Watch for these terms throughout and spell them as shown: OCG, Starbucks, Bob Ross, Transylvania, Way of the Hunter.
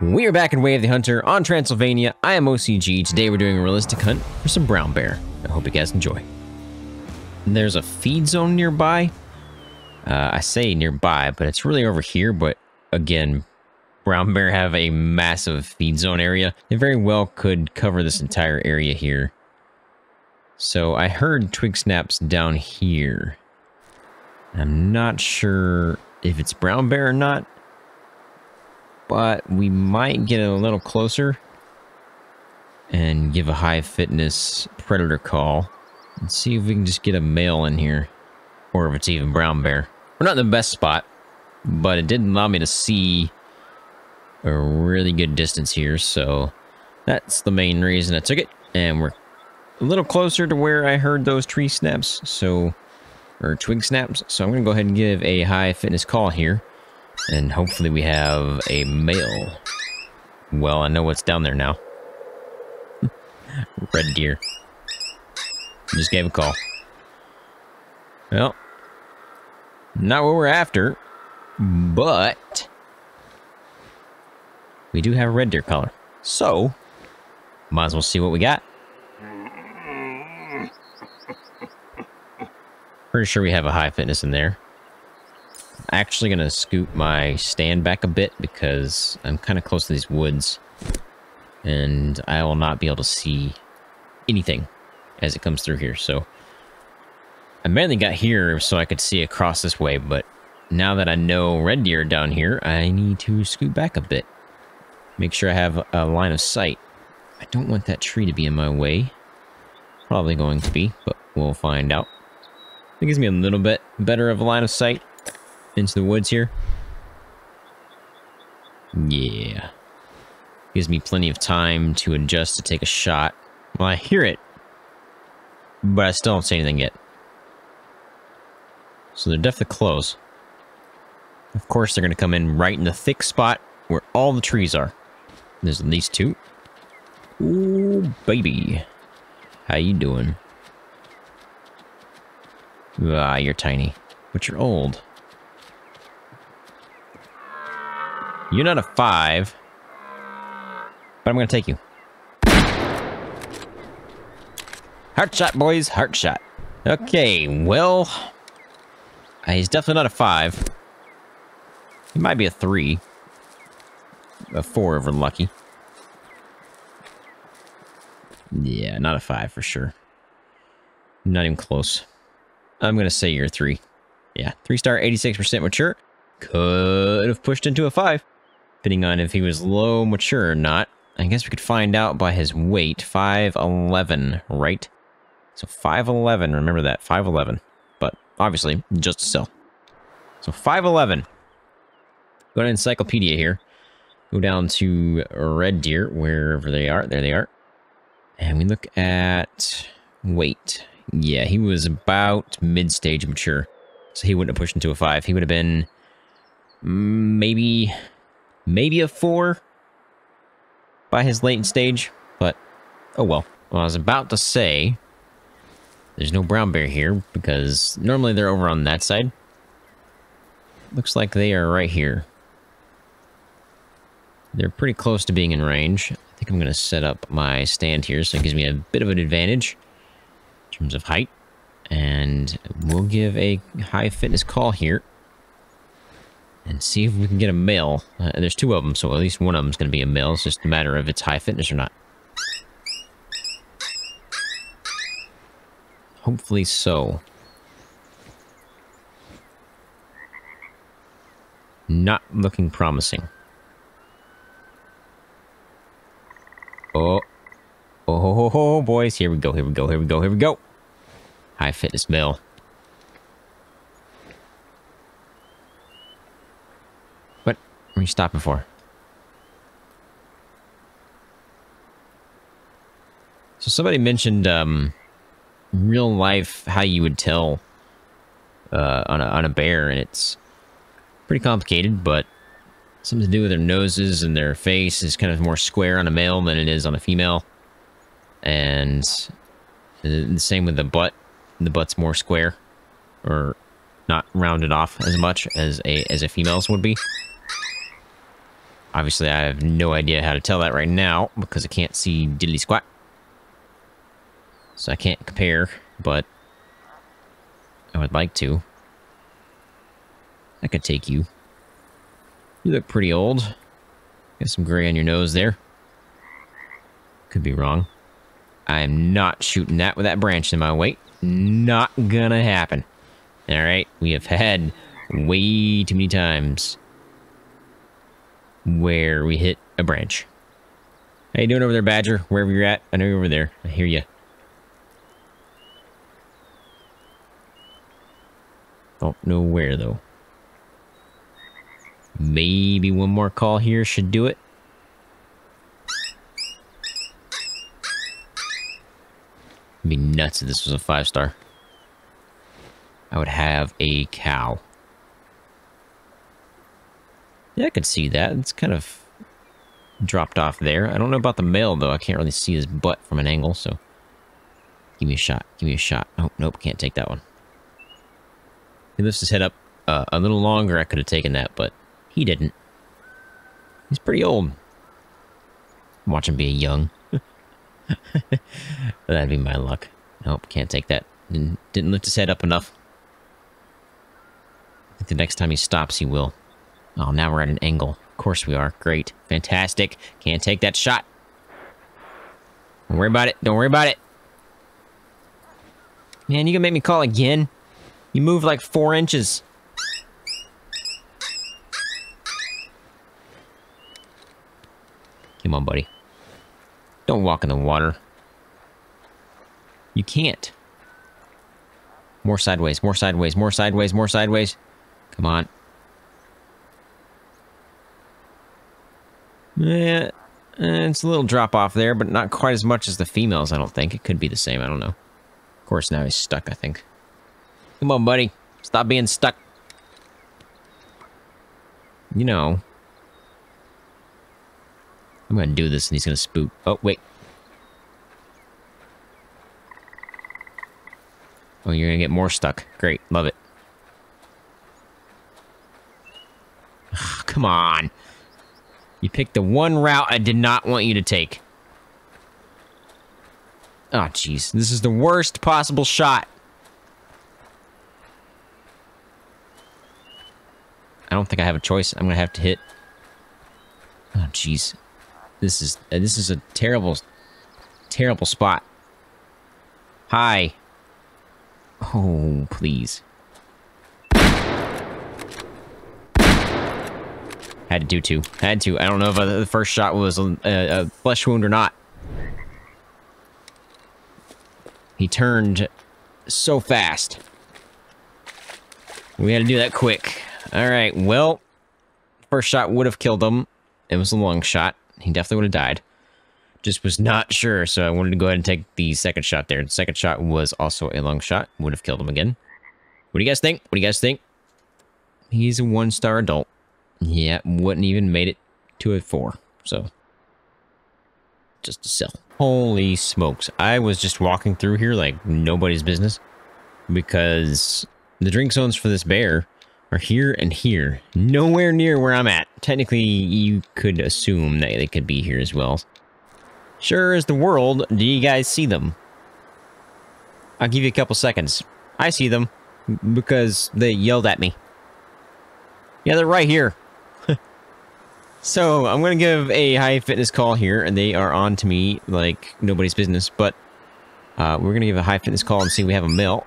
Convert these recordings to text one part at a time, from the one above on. We are back in Way of the Hunter on Transylvania. I am OCG. Today we're doing a realistic hunt for some brown bear. I hope you guys enjoy. There's a feed zone nearby. I say nearby, but it's really over here. But again, brown bear have a massive feed zone area. They very well could cover this entire area here. So I heard twig snaps down here. I'm not sure if it's brown bear or not, but we might get a little closer and give a high fitness predator call and see if we can just get a male in here, or if it's even brown bear. We're not in the best spot, but it didn't allow me to see a really good distance here, so that's the main reason I took it. And we're a little closer to where I heard those tree snaps, so, or twig snaps, so I'm gonna go ahead and give a high fitness call here. And hopefully we have a male. Well, I know what's down there now. Red deer. Just gave a call. Well, not what we're after, but we do have a red deer collar. So, might as well see what we got. Pretty sure we have a high fitness in there. Actually gonna scoop my stand back a bit because I'm kind of close to these woods and I will not be able to see anything as it comes through here. So I mainly got here so I could see across this way, but now that I know red deer are down here, I need to scoot back a bit, make sure I have a line of sight. I don't want that tree to be in my way. Probably going to be, but we'll find out. It gives me a little bit better of a line of sight into the woods here. Yeah. Gives me plenty of time to adjust to take a shot. Well, I hear it, but I still don't see anything yet. So they're definitely close. Of course, they're going to come in right in the thick spot where all the trees are. There's at least two. Ooh, baby. How you doing? Ah, you're tiny, but you're old. You're not a 5, but I'm going to take you. Heart shot, boys. Heart shot. Okay, well, he's definitely not a 5. He might be a 3. A 4 if we're lucky. Yeah, not a 5 for sure. Not even close. I'm going to say you're a 3. Yeah, 3-star, 86% mature. Could have pushed into a 5. Depending on if he was low mature or not. I guess we could find out by his weight. 5'11", right? So 5'11", remember that, 5'11". But obviously, just to sell. So 5'11". Go to Encyclopedia here. Go down to red deer, wherever they are. There they are. And we look at weight. Yeah, he was about mid-stage mature. So he wouldn't have pushed into a 5. He would have been maybe a 4 by his latent stage, but oh well. Well, I was about to say there's no brown bear here because normally they're over on that side. Looks like they are right here. They're pretty close to being in range. I think I'm going to set up my stand here so it gives me a bit of an advantage in terms of height. And we'll give a high fitness call here and see if we can get a male. There's 2 of them, so at least one of them is going to be a male. It's just a matter of it's high fitness or not. Hopefully so. Not looking promising. Oh. Oh, boys. Here we go, here we go, here we go, here we go. High fitness male. What are you stopping for? So somebody mentioned real life how you would tell on a bear, and it's pretty complicated, but something to do with their noses and their face is kind of more square on a male than it is on a female, and the same with the butt. The butt's more square, or not rounded off as much as a female's would be. Obviously, I have no idea how to tell that right now because I can't see diddly squat. So I can't compare, but I would like to. I could take you. You look pretty old. Got some gray on your nose there. Could be wrong. I am not shooting that with that branch in my way. Not gonna happen. Alright, we have had way too many times where we hit a branch. How you doing over there, Badger? Wherever you're at, I know you're over there. I hear you. Don't know where, though. Maybe one more call here should do it. It'd be nuts if this was a 5-star. I would have a cow. Yeah, I could see that. It's kind of dropped off there. I don't know about the male, though. I can't really see his butt from an angle, so... Give me a shot. Give me a shot. Oh, nope. Can't take that one. He lifts his head up a little longer. I could have taken that, but he didn't. He's pretty old. Watch him be young. That'd be my luck. Nope, can't take that. Didn't lift his head up enough. I think the next time he stops, he will. Oh, now we're at an angle. Of course we are. Great. Fantastic. Can't take that shot. Don't worry about it. Don't worry about it. Man, you gonna make me call again? You move like 4 inches. Come on, buddy. Don't walk in the water. You can't. More sideways, more sideways, more sideways, more sideways. Come on. Yeah, it's a little drop off there, but not quite as much as the females, I don't think. It could be the same, I don't know. Of course, now he's stuck, I think. Come on, buddy. Stop being stuck. You know. I'm gonna do this and he's gonna spook. Oh, wait. Oh, you're gonna get more stuck. Great. Love it. Oh, come on. You picked the one route I did not want you to take. Oh, jeez. This is the worst possible shot. I don't think I have a choice. I'm gonna have to hit. Oh, jeez. This is a terrible, terrible spot. Hi. Oh, please. Had to do two. Had to. I don't know if the first shot was a flesh wound or not. He turned so fast. We had to do that quick. Alright, well, first shot would have killed him. It was a long shot. He definitely would have died. Just was not sure, so I wanted to go ahead and take the second shot there. The second shot was also a long shot. Would have killed him again. What do you guys think? What do you guys think? He's a 1-star adult. Yeah, wouldn't even made it to a 4. So, just a sell. Holy smokes. I was just walking through here like nobody's business. Because the drink zones for this bear... are here and here. Nowhere near where I'm at. Technically, you could assume that they could be here as well. Sure as the world, do you guys see them? I'll give you a couple seconds. I see them because they yelled at me. Yeah, they're right here. So, I'm going to give a high fitness call here, and they are on to me like nobody's business, but we're going to give a high fitness call and see if we have a male.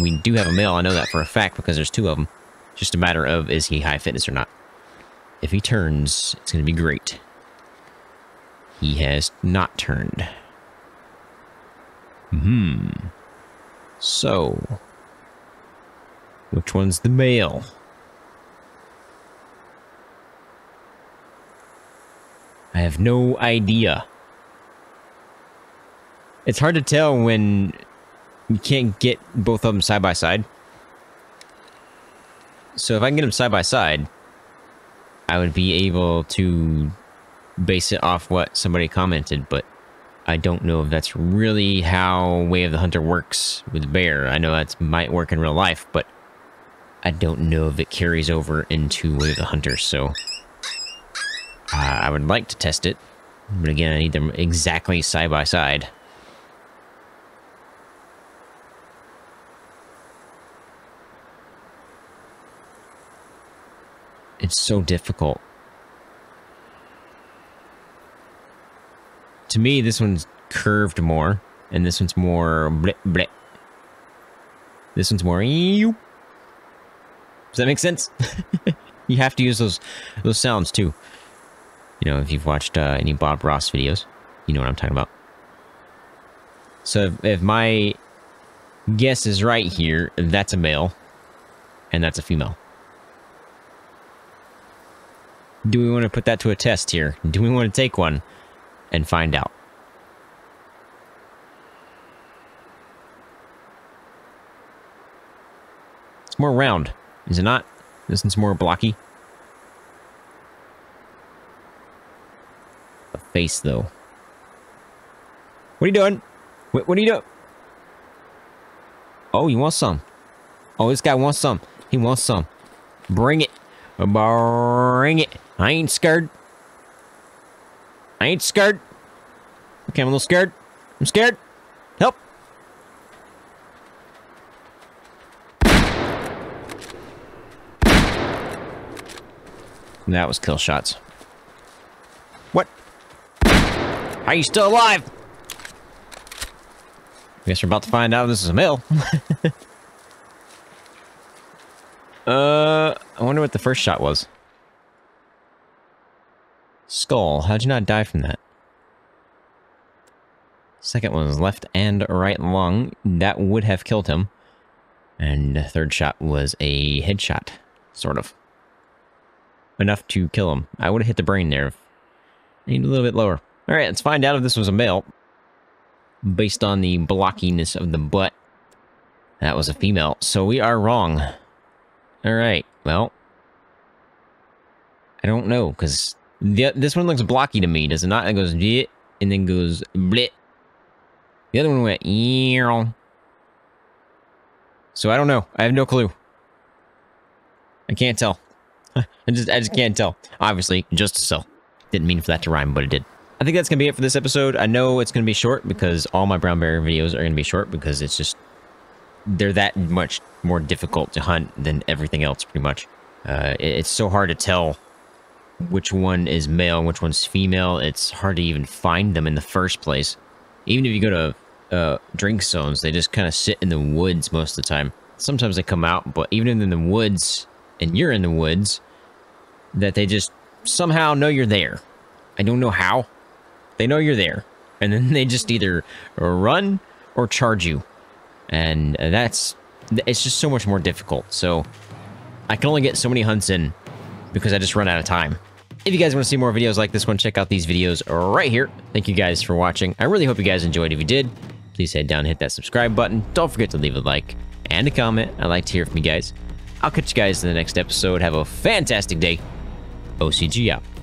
We do have a male, I know that for a fact because there's 2 of them. Just a matter of, is he high fitness or not? If he turns, it's going to be great. He has not turned. So, which one's the male? I have no idea. It's hard to tell when you can't get both of them side by side. So if I can get them side by side, I would be able to base it off what somebody commented, but I don't know if that's really how Way of the Hunter works with bear. I know that might work in real life, but I don't know if it carries over into Way of the Hunter, so I would like to test it, but again, I need them exactly side by side. It's so difficult. To me, this one's curved more, and this one's more bleh, bleh. This one's more ew. Does that make sense? You have to use those sounds too. You know, if you've watched any Bob Ross videos, you know what I'm talking about. So if my guess is right here, that's a male, and that's a female. Do we want to put that to a test here? Do we want to take one and find out? It's more round, is it not? This one's more blocky. A face, though. What are you doing? What are you doing? Oh, you want some? Oh, this guy wants some. He wants some. Bring it. Bring it. I ain't scared. I ain't scared. Okay, I'm a little scared. I'm scared. Help. That was kill shots. What? Are you still alive? Guess we're about to find out if this is a male. I wonder what the first shot was. Skull. How'd you not die from that? Second one was left and right lung. That would have killed him. And the third shot was a headshot. Sort of. Enough to kill him. I would have hit the brain there. I need a little bit lower. Alright, let's find out if this was a male. Based on the blockiness of the butt, that was a female. So we are wrong. Alright, well, I don't know, because this one looks blocky to me, does it not? It goes bleh, and then goes bleh. The other one went ear. So I don't know. I have no clue. I can't tell. I just can't tell. Obviously, just to sell. Didn't mean for that to rhyme, but it did. I think that's going to be it for this episode. I know it's going to be short because all my brown bear videos are going to be short because it's just... they're that much more difficult to hunt than everything else, pretty much. It's so hard to tell which one is male and which one's female. It's hard to even find them in the first place. Even if you go to drink zones, they just kind of sit in the woods most of the time. Sometimes they come out, but even in the woods... and you're in the woods, that they just somehow know you're there. I don't know how. They know you're there. And then they just either run or charge you. And that's... it's just so much more difficult. So, I can only get so many hunts in because I just run out of time. If you guys want to see more videos like this one, check out these videos right here. Thank you guys for watching. I really hope you guys enjoyed. If you did, please head down and hit that subscribe button. Don't forget to leave a like and a comment. I'd like to hear from you guys. I'll catch you guys in the next episode. Have a fantastic day. OCG out.